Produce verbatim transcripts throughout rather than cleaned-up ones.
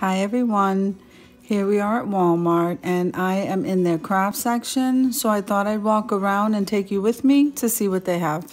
Hi everyone, here we are at Walmart and I am in their craft section, so I thought I'd walk around and take you with me to see what they have.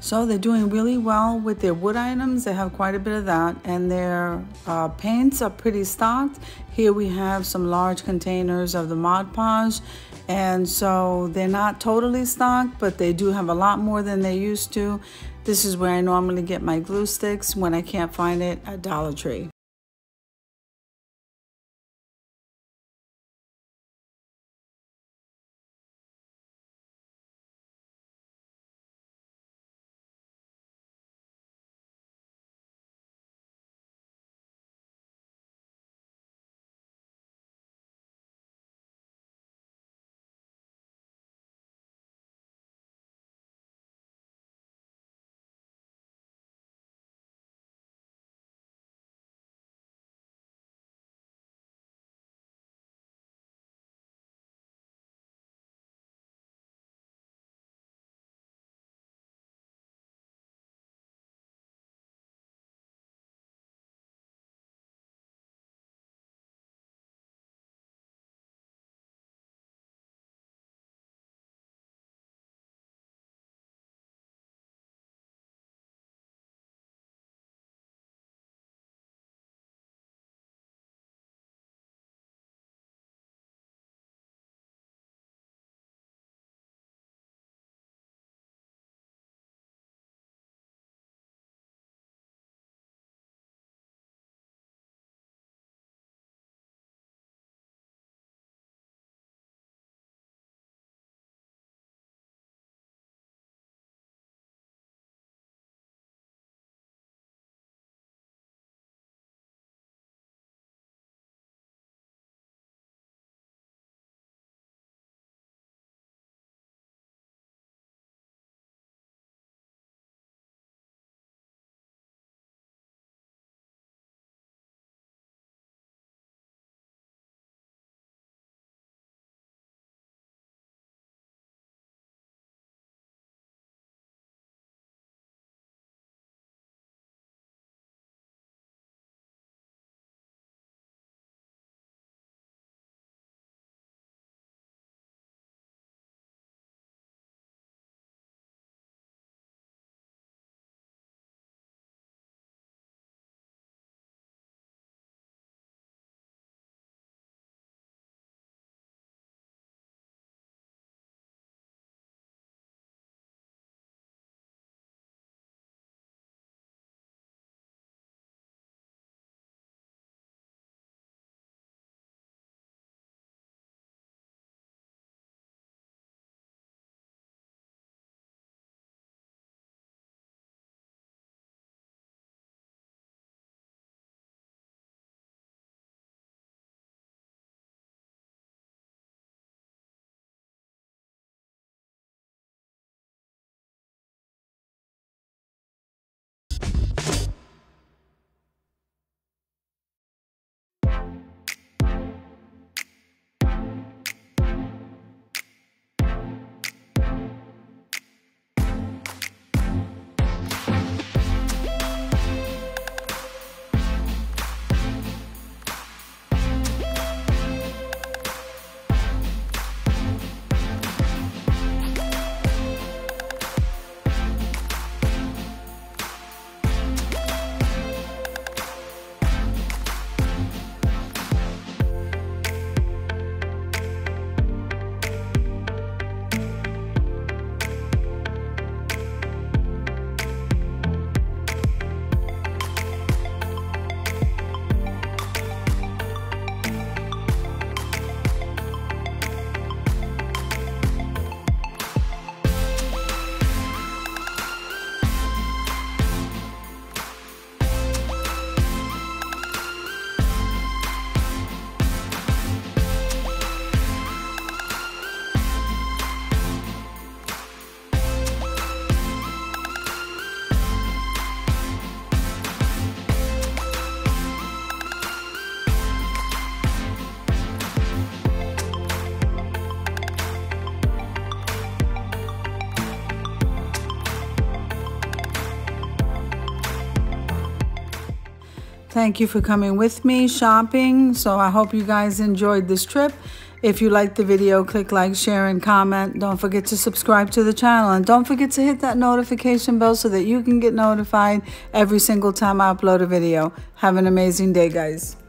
So they're doing really well with their wood items. They have quite a bit of that, and their uh, paints are pretty stocked. Here we have some large containers of the Mod Podge, and so they're not totally stocked, but they do have a lot more than they used to. This is where I normally get my glue sticks when I can't find it at Dollar Tree. Thank you for coming with me shopping. So I hope you guys enjoyed this trip. If you liked the video, click like, share, and comment. Don't forget to subscribe to the channel. And don't forget to hit that notification bell so that you can get notified every single time I upload a video. Have an amazing day, guys.